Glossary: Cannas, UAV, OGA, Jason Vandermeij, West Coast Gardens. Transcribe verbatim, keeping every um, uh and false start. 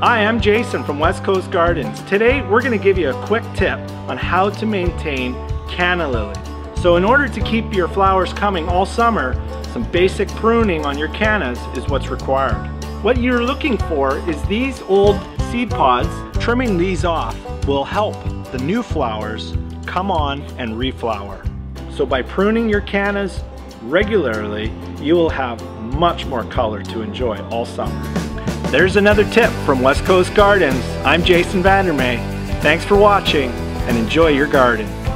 Hi, I'm Jason from West Coast Gardens. Today we're going to give you a quick tip on how to maintain canna lilies. So in order to keep your flowers coming all summer, some basic pruning on your cannas is what's required. What you're looking for is these old seed pods. Trimming these off will help the new flowers come on and reflower. So by pruning your cannas regularly, you will have much more color to enjoy all summer. There's another tip from West Coast Gardens. I'm Jason Vandermeij. Thanks for watching and enjoy your garden.